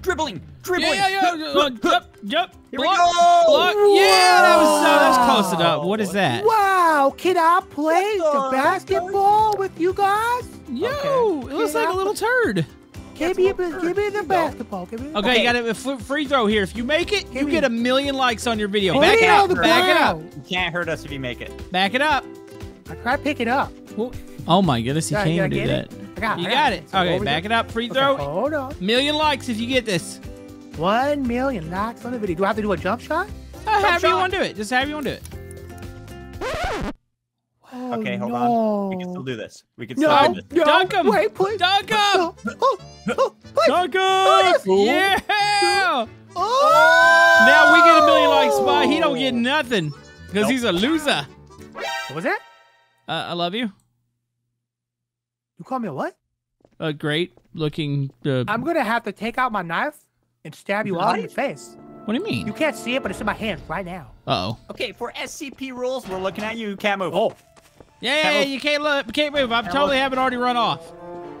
Dribbling. Yep. Here we go. Yeah, that was close enough. What is that? Wow, can I play the basketball with you guys? Yo, okay. It looks like a little turd. Give me the basketball. Give me the okay, ball. You got a free throw here. If you make it, you get 1,000,000 likes on your video. Back it up. You can't hurt us if you make it. Back it up. I try to pick it up. Oh my goodness, you can't do that. You got it. So okay, back it up. Free throw. Hold on. 1,000,000 liklikes if you get this. 1,000,000 likes on the video. Do I have to do a jump shot? However you want to do it. Just however you want to do it. Oh, okay, hold on. We can still do this. We can still do this. No, dunk him. Wait, please. Dunk him. Dunk him. Yes. Yeah. Oh. Now we get 1,000,000 likes, Spy. He don't get nothing because he's a loser. What was that? I love you. You call me a what? A great looking... I'm going to have to take out my knife and stab you all in the face. What do you mean? You can't see it, but it's in my hand right now. Uh-oh. Okay, for SCP rules, we're looking at you. You can't move. Oh. Yeah, you can't move. I totally haven't already run off.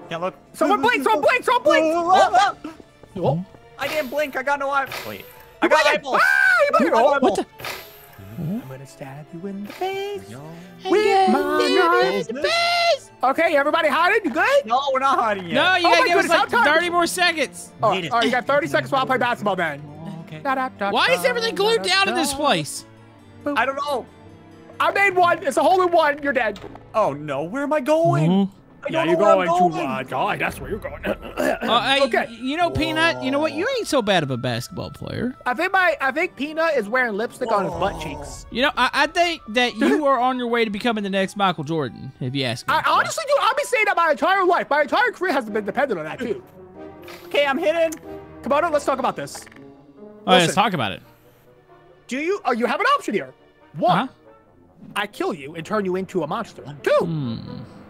Can't look. Someone blink! Someone blink! Someone blink! Oh. I didn't blink. I got no eye. Wait. I got eyeballs. Ah! You what the... I'm gonna stab you in the face. With my knife. Okay, everybody hiding? You good? No, we're not hiding yet. No, you gotta give us like 30 more seconds. Oh, you got 30 seconds while I play basketball, man. Okay. Why is everything glued down in this place? I don't know. I made one. It's a hole in one. You're dead. Oh no, where am I going? Yeah, you're going to die. That's where you're going. Okay. You know, Peanut. You know what? You ain't so bad of a basketball player. I think Peanut is wearing lipstick on his butt cheeks. You know, I think that you are on your way to becoming the next Michael Jordan, if you ask me. I honestly do. I've been saying that my entire life. My entire career has been dependent on that too. Okay, I'm hitting. Come on, let's talk about this. All right, let's talk about it. Do you? Oh, you have an option here. One, I kill you and turn you into a monster. Two.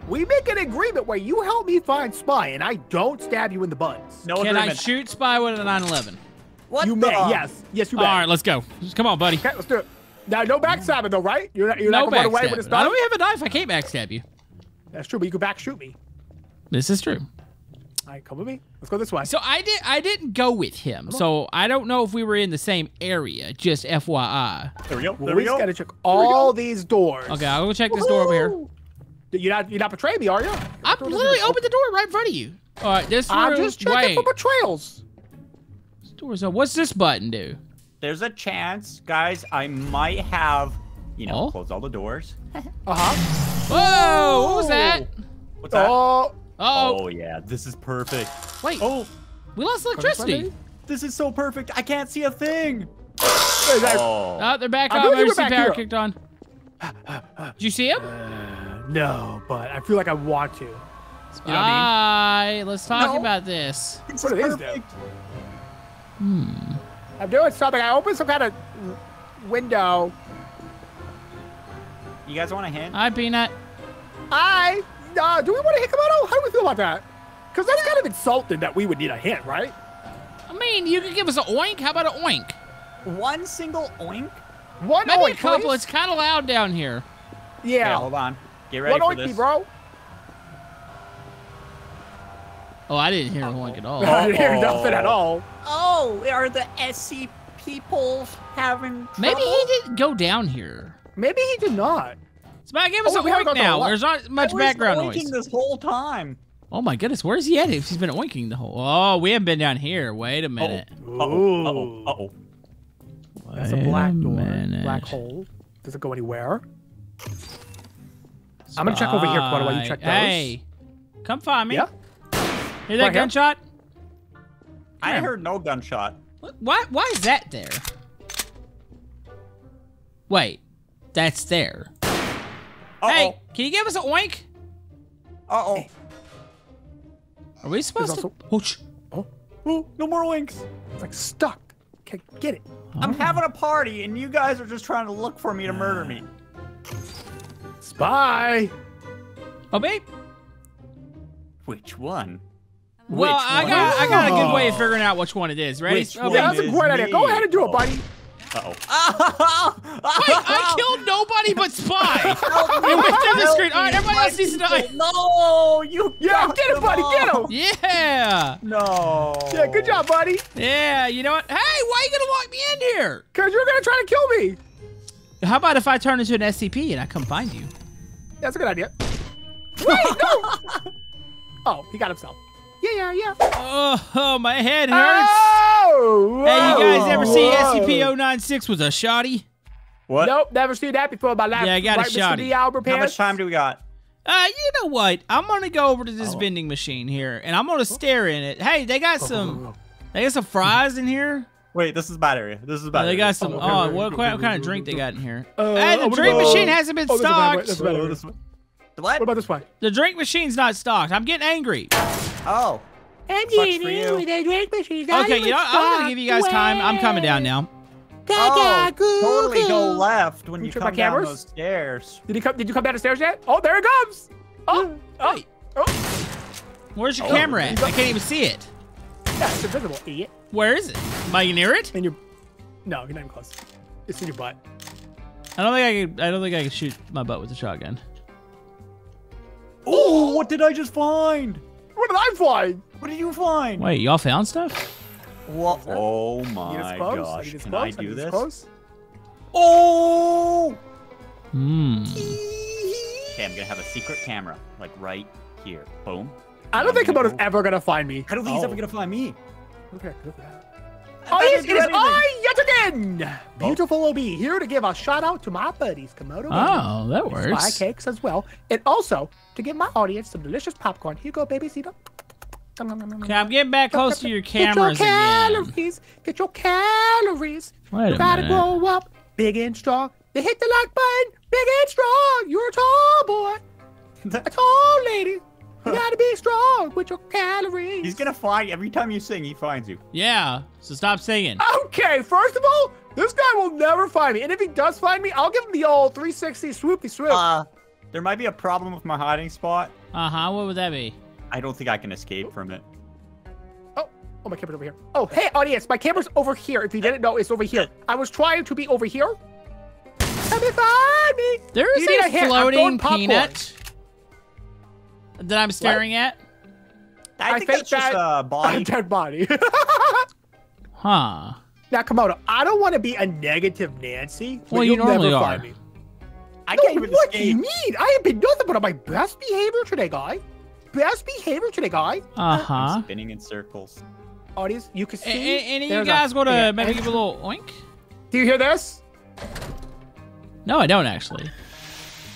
We make an agreement where you help me find Spy and I don't stab you in the buns. No agreement. Can I shoot Spy with a 911? What? You may, yes. Yes, you may. All right, let's go. Come on, buddy. Okay, let's do it. Now, no backstabbing, though, right? You're not going to run away with a Spy? I don't have a knife. I can't backstab you. That's true, but you can backshoot me. This is true. All right, come with me. Let's go this way. So I didn't go with him, so I don't know if we were in the same area, just FYI. There we go. There we go. We just got to check all these doors. Okay, I'll go check this door over here. You're not betraying me, are you? I literally opened the door right in front of you. All right, this room. I'm just checking for betrayals. This door's open. What's this button do? There's a chance, guys. I might have, you know, close all the doors. Whoa! What was that? What's that? Oh yeah, this is perfect. Wait. Oh, we lost electricity. This is so perfect. I can't see a thing. They're back on. Emergency power kicked on. Did you see him? No, but I feel like I want to. You know what I mean? Let's talk about this. What are these doing? I'm doing something. I opened some kind of window. You guys want a hint? Hi, Peanut. Hi. Do we want to hit Camodo? How do we feel about that? Because that's kind of insulting that we would need a hint, right? I mean, you could give us an oink. How about an oink? One single oink? One oink, maybe a couple. Please? It's kind of loud down here. Yeah. Okay, hold on. Get ready for this. Bro? Oh, I didn't hear one at all. I didn't hear nothing at all. Oh, are the SC people having trouble? Maybe he didn't go down here. Maybe he did not. Spy, give us a oink now. There's not much background noise. He's oinking this whole time. Oh my goodness, where is he at? He's been oinking the whole. Oh, we haven't been down here. Wait a minute. Uh oh. That's a black door. Black hole. Does it go anywhere? I'm gonna check over here, Camodo, while you check those. Hey, come find me. Yeah. Hear that gunshot? I heard no gunshot. What? Why is that there? Wait, that's there. Hey, can you give us a oink? Hey. Are we supposed to? Oh, no more oinks. It's like stuck. Okay, get it. I'm having a party, and you guys are just trying to look for me to murder me. Spy! Obi? Which one? Well, I got a good way of figuring out which one it is, right? That's a great idea. Go ahead and do it, buddy. Uh-oh. I killed nobody but Spy! It went through the screen. All right, everybody else needs to die. No, you got him, buddy. Get him. Yeah. No. Yeah, good job, buddy. Yeah, you know what? Hey, why are you going to lock me in here? Because you're going to try to kill me. How about if I turn into an SCP and I come find you? That's a good idea. Wait, no. Oh, he got himself. Yeah, yeah, yeah. Oh, my head hurts. Oh, whoa, hey, you guys ever see SCP-096 was a shoddy? What? Nope, never seen that before in my life. Yeah, I got a shoddy. How much time do we got? You know what? I'm gonna go over to this vending machine here, and I'm gonna stare in it. Hey, they got some fries in here. Wait, this is bad area. This is bad. They got some. Oh, what kind of drink they got in here? Hey, the drink machine hasn't been stocked. What about this one? The drink machine's not stocked. I'm getting angry. Oh. I'm getting angry with the drink machine. Okay, you know, I'm gonna give you guys time. I'm coming down now. Oh, totally go left when you come down those stairs. Did you come down the stairs yet? Oh, there it comes. Oh, oh, oh. Where's your camera at? I can't even see it. Yeah, it's invisible, idiot. Where is it? Am I near it? In your... No, you're not even close. It's in your butt. I don't think I can shoot my butt with a shotgun. Oh, what did I just find? What did I find? What did you find? Wait, y'all found stuff? What? Oh my gosh! Can I do this? Oh! Hmm. Okay, I'm gonna have a secret camera, like right here. Boom. I don't think Camodo's ever gonna find me. I don't think he's ever gonna find me. Okay. Oh, it is I yet again! Beautiful Obi, here to give a shout out to my buddies, Camodo. Oh, that works. Spy cakes as well, and also to give my audience some delicious popcorn. Here you go, baby, see them. Okay, I'm getting back close to your cameras again. Get your calories. Wait a minute. Gotta grow up, big and strong. They hit the like button, big and strong. You're a tall boy, a tall lady. You gotta be strong with your calories. He's gonna find you. Every time you sing, he finds you. Yeah, so stop singing. Okay, first of all, this guy will never find me. And if he does find me, I'll give him the old 360 swoopy swoop. There might be a problem with my hiding spot. Uh-huh, what would that be? I don't think I can escape from it. Oh, my camera's over here. Oh, hey, audience, my camera's over here. If you didn't know, it's over here. I was trying to be over here. Come and find me. There is a floating peanut that I'm staring at. I think that's just a body. Dead body. Huh. Now, Camodo, I don't want to be a negative Nancy. Well, you normally are. I can't even escape. What do you mean? I have been nothing but on my best behavior today, guy. Best behavior today, guy. I'm spinning in circles. Audience, you can see. Any of you guys want to maybe give a little oink? Do you hear this? No, I don't actually.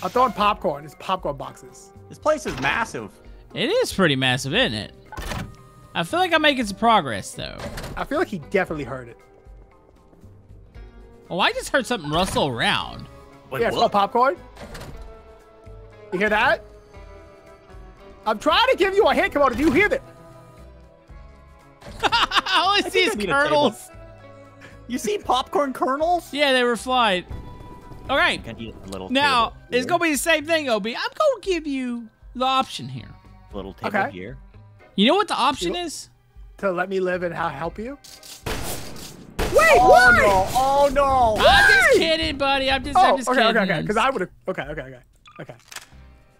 I'm throwing popcorn. It's popcorn boxes. This place is massive. It is pretty massive, isn't it? I feel like I'm making some progress, though. I feel like he definitely heard it. Oh, I just heard something rustle around. Wait, yeah, what? Popcorn. You hear that? I'm trying to give you a hint, Camodo. Do you hear that? All I see is kernels. You see popcorn kernels? Yeah, they were flying. All right. Now, it's going to be the same thing, Obi. I'm going to give you the option here. Little table here. You know what the option is? To let me live and help you? Wait, why? Oh, no. Oh, no. I'm just kidding, buddy. I'm just kidding. Okay. Because I would have. Okay.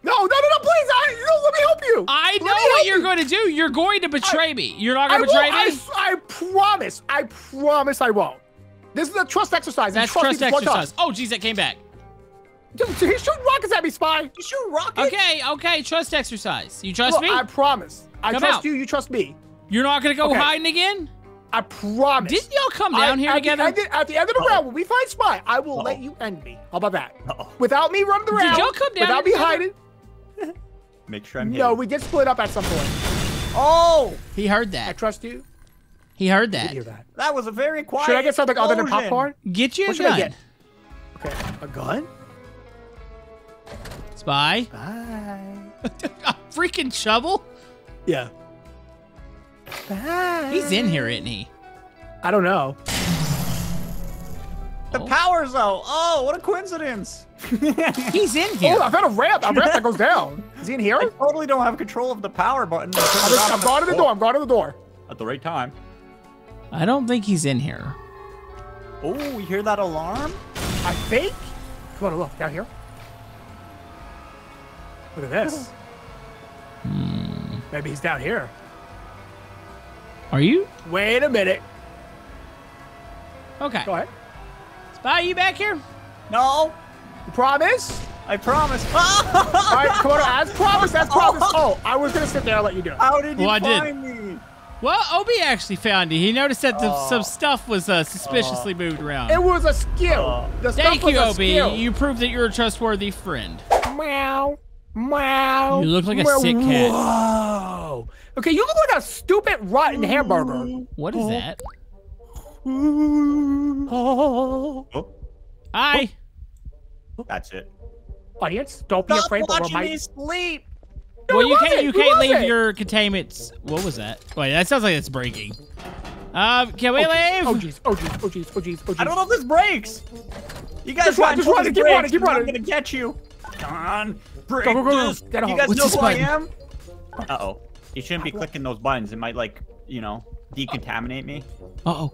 No, please. Let me help you. I know what you're going to do. You're going to betray me. You're not going to betray me? I promise. I promise I won't. This is a trust exercise. That's trust exercise. Oh, geez, that came back. Dude, he's shooting rockets at me, Spy. You shoot rockets? Okay, trust exercise. You trust me? I promise. I trust you. You trust me. You're not going to go hiding again? I promise. Didn't y'all come down here together? At the end of the round, when we find Spy, I will let you end me. How about that? Without me running around. Did y'all come down without me hiding? Make sure I'm here. No, we did split up at some point. Oh! He heard that. I trust you. He heard that. Hear that. That was a very quiet. Should I get something other than popcorn? Get you a gun. I get? Okay, a gun? Spy. A freaking shovel? Yeah. Bye. He's in here, isn't he? I don't know. The power's out. Oh, what a coincidence. He's in here. Oh, I found a ramp. A ramp that goes down. Is he in here? I totally don't have control of the power button. I'm going to the door. At the right time. I don't think he's in here. Oh, you hear that alarm? I think? You want to look down here? Look at this. Maybe he's down here. Are you? Wait a minute. Okay. Go ahead. Spy, you back here? No. You promise? I promise. All right, Camodo, as promised, as promised. Oh, I was going to sit there and let you do it. How did you find me? Well, Obi actually found you. He noticed that some stuff was suspiciously moved around. It was a skill. Thank you, Obi. You proved that you're a trustworthy friend. Meow. Meow. You look like a sick cat. Whoa. Okay, you look like a stupid, rotten hamburger. What is that? Hi. That's it. Audience, don't be afraid. Stop watching me sleep. Well, you can't leave your containments. What was that? Wait, that sounds like it's breaking. Can we leave? Oh jeez, oh jeez, oh jeez, oh jeez, oh jeez. I don't know if this breaks. You guys just run, keep running, keep running. I'm gonna get you. Come on, break this. You guys know who I am? Uh oh. You shouldn't be clicking those buttons. It might like, you know, decontaminate me. Uh oh.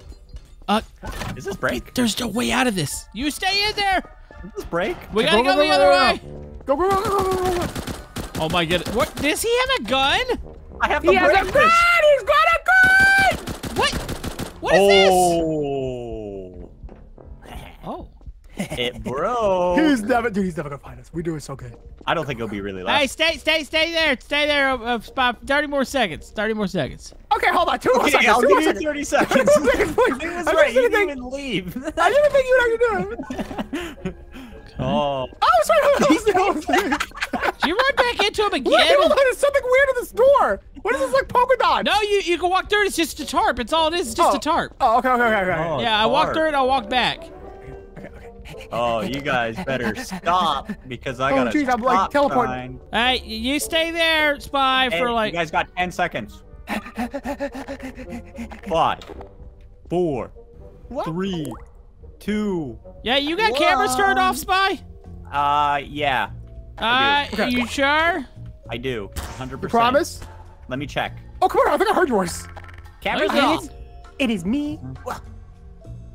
Is this break? There's no way out of this. You stay in there. This break? We gotta go the other way. Go, go, go, go, go, go. Oh my goodness. What? Does he have a gun? I have the break. He has a gun! He's got a gun! What? What is this? Oh. It broke. He's never gonna find us. We're doing so good. I don't think it'll be really loud. Hey, stay there. Stay there, Spot. 30 more seconds. 30 more seconds. Okay, hold on. 2 more seconds. I'll give you 30 seconds. I didn't even leave. I didn't think you would actually do it. Oh. Oh, sorry. Did you run back into him again? Look, there's something weird in this door. What is this, like polka dots? No, you can walk through it. It's just a tarp. It's all it is. It's just a tarp. Oh, okay. Oh, yeah, I walked through it. I walked back. Okay. Oh, you guys better stop because I gotta stop. I'm like teleporting. All right, you stay there, Spy, for like. You guys got 10 seconds. 5, 4, 3, 2. Yeah, you got cameras turned off, Spy? Yeah. Okay. You sure? I do, 100%. You promise? Let me check. Oh, come on, I think I heard yours. Cameras off. It is me,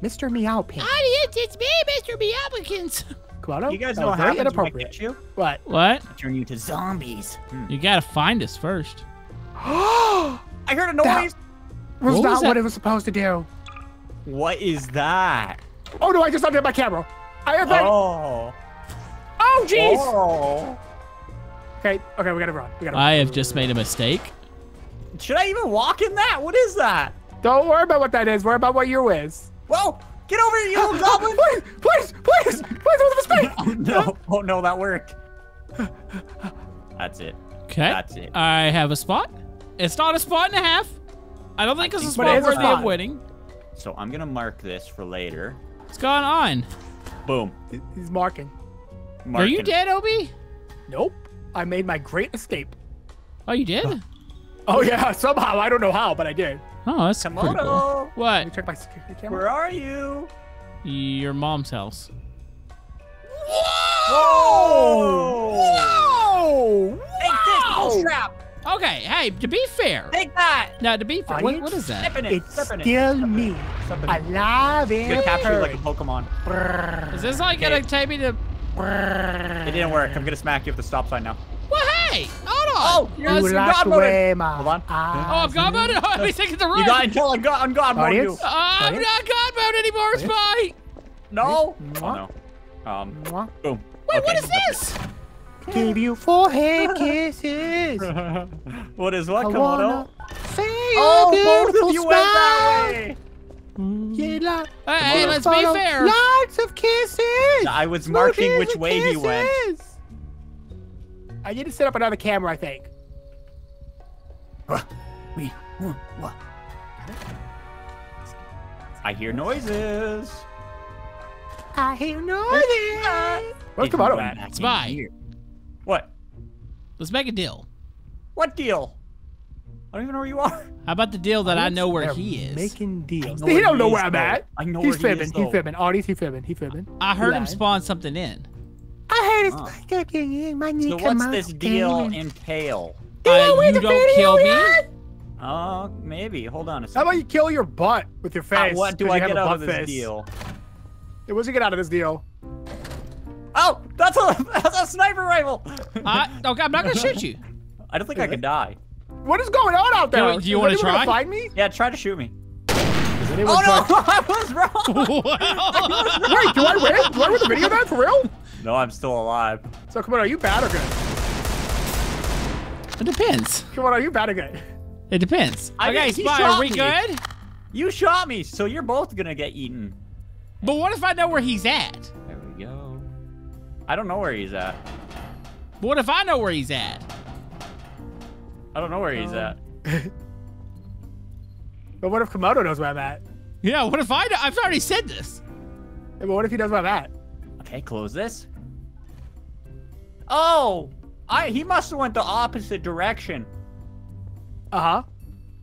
Mr. Meowpinkins. Audience, it's me, Mr. Meowpinkins. Camodo, you guys know what happens when I get you? What? What? I turn you to zombies. You gotta find us first. I heard a noise. That was not what it was supposed to do. What is that? Oh no! I just undid my camera. Oh jeez! Oh. Okay, we gotta run. I have just made a mistake. Should I even walk in that? What is that? Don't worry about what that is. Worry about what you is. Whoa! Get over here, you little goblin! Please! That was a mistake! Oh no! That worked. That's it. Okay. That's it. I have a spot. It's not a spot and a half. I don't think it's a spot worthy of winning. So I'm gonna mark this for later. What's going on? Boom. He's marking. Are you dead, Obi? Nope. I made my great escape. Oh, you did? Oh yeah, somehow. I don't know how, but I did. Oh, that's pretty cool. What? Let me check my security camera. Where are you? Your mom's house. Whoa! Whoa! Whoa! Hey, this trap. Okay, hey, to be fair. Take that! Now, to be fair, what is that? It's still me. Alive and good capture like a Pokemon. Is this like gonna take me to... It didn't work. I'm gonna smack you with the stop sign now. Well, hey! Hold on! Oh, you're God mode. Hold on. I'm God mode? Oh, let me take it the room. You got until I'm God mode you. I'm not God mode anymore, Spy! No. Oh, no. Boom. Wait, what is this? Give you 4 head kisses. What is what, Camodo? Say beautiful you smile. Yeah, hey, let's be fair. Lots of kisses. I was marking which way he went. I need to set up another camera, I think. I hear noises. What's Camodo at? Spy. What? Let's make a deal. What deal? I don't even know where you are. How about the deal that I know where he is? Making deals. He don't know where I'm at. I know where he is. He's fibbing. Audience, he's fibbing. I heard him spawn something in. I heard it's cooking in my new. So what's this deal entail? You don't kill me? Maybe. Hold on a second. How about you kill your butt with your face? What do I get out of this deal? It was to get out of this deal. Oh, that's a sniper rifle. Okay, I'm not gonna shoot you. I don't think I can die. What is going on out there? Do you want to try? Find me? Yeah, try to shoot me. Oh no! I was wrong. Wait, do I win? Do I win the video game for real? No, I'm still alive. So come on, are you bad or good? It depends. Come on, are you bad or good? It depends. Okay, Spy, are we good? You shot me, so you're both gonna get eaten. But what if I know where he's at? There we go. I don't know where he's at. But what if I know where he's at? I don't know where he's at. But what if Camodo knows where I'm at? Yeah, what if I know? I've already said this. Yeah, but what if he knows where I'm at? Okay, close this. Oh, he must have went the opposite direction. Uh-huh.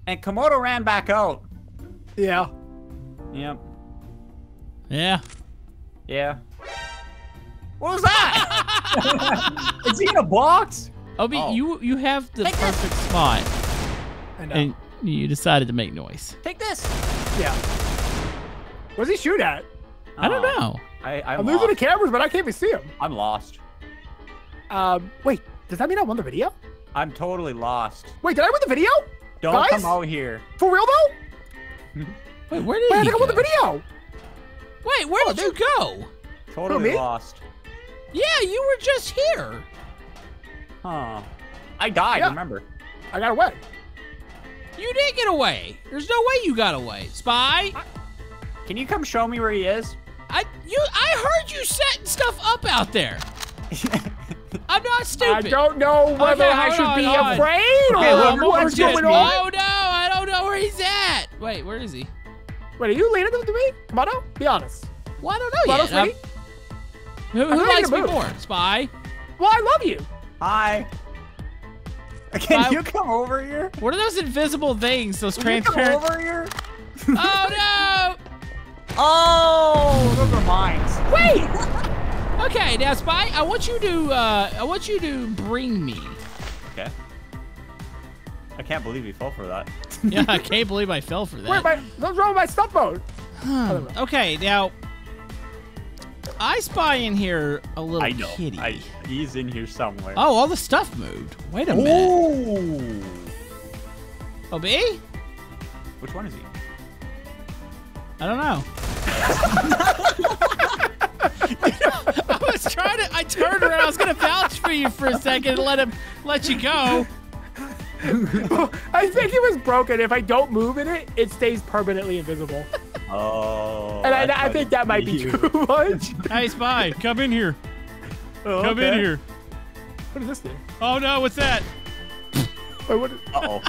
And Camodo ran back out. Yeah. Yep. Yeah. Yeah. What was that? Is he in a box? Obi, you have the perfect spot. I know. And you decided to make noise. Take this. Yeah. What does he shoot at? I don't know. I'm losing the cameras, but I can't even see him. I'm lost. Wait, does that mean I won the video? I'm totally lost. Wait, did I win the video? Don't come out here. For real though? Wait, where did you go? I won the video. Wait, where did you go? Totally lost. Yeah, you were just here. Huh. I died, remember. I got away. You did get away. There's no way you got away. Spy? Can you come show me where he is? I heard you setting stuff up out there. I'm not stupid. I don't know whether I should be afraid or what's going on. Oh no, I don't know where he's at. Wait, where is he? Wait, are you leading them to me? Come on, be honest. Well, I don't know yet. Who likes me more, Spy? Well, I love you. Hi. Can you come over here? What are those invisible things? Those transparent. Can you come over here? Oh no! Oh, those are mines. Wait. Okay, now Spy, I want you to bring me. Okay. I can't believe you fell for that. Yeah, I can't believe I fell for that. Wait, what's wrong with my stuff mode? Okay, now I spy in here a little kitty. He's in here somewhere. Oh, all the stuff moved. Wait a minute. Obi? Which one is he? I don't know. I was trying to. I turned around. I was gonna vouch for you for a second and let you go. I think it was broken. If I don't move in it, it stays permanently invisible. Oh. And I think that might be too much. Hey, Spy, come in here. Oh, come in here. What is this thing? Oh no, what's that? Wait, what? Uh-oh.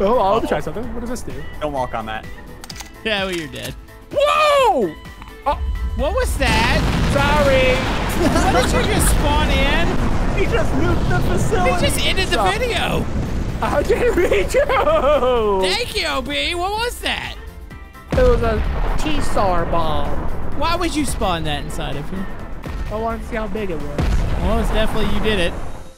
Oh, I'll try something. What does this do? Don't walk on that. Yeah, well, you're dead. Whoa! Oh. What was that? Sorry. Why did you just spawn in? He just moved the facility. He just ended the video. I didn't read you. Thank you, Obi. What was that? It was a T-Sar bomb. Why would you spawn that inside of here? I wanted to see how big it was. Well, it's definitely you did it.